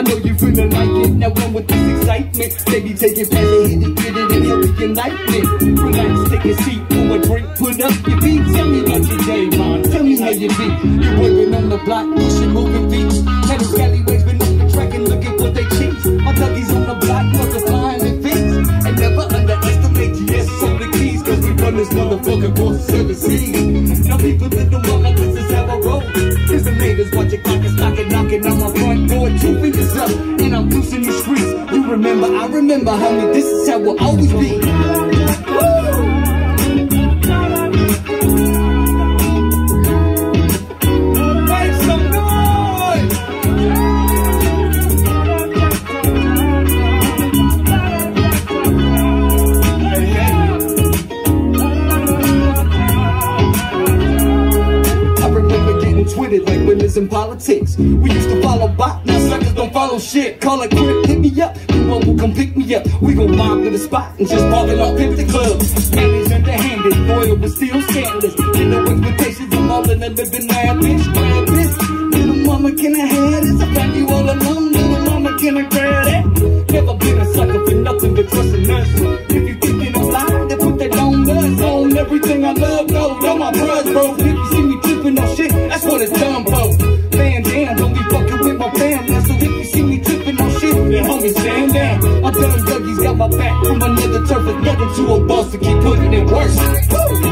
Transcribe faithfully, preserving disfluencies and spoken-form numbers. I know you feeling like it. Now run with this excitement. Baby, take it back and hit it, get it, and help you like it. Relax, take a seat, pour a drink, put up your feet. Tell me about your day, man. Tell me how you be. You're working on the block, pushing, moving beats. Now the scallywags been on the track and look at what they cheat. My duggies on the block, multiplying and feet. And never underestimate G S on the keys, cause we run this motherfucker for seven seas. Now people that don't want like this is how I roll. Cause the niggas watch your clock, it's knocking, knocking on my front door. Two fingers up, and I'm loose in the streets. You remember, I remember, homie, this is how we'll always be. Like winners in politics, we used to follow bot. Now suckers don't follow shit. Call it quick, hit me up. You won't will come pick me up. We gon' mob to the spot and just ball it off fifty clubs. Managed underhanded, oil was still scandalous. And no expectations, I'm all in a living lavish. Grab this, little mama, can I have this? I got you all alone, little mama, can I grab that? Never been a sucker for nothing but trusting us. If you think you don't lie, then put that on us. On everything I love, no, no, my bruh, bro. If you see me tripping on shit, that's what it's done, bro. Man down, don't be fucking with my fam. Now so if you see me tripping on shit, then homie stand down. My Dun Duggiez got my back from another turf, nothing to a boss to keep putting it worse.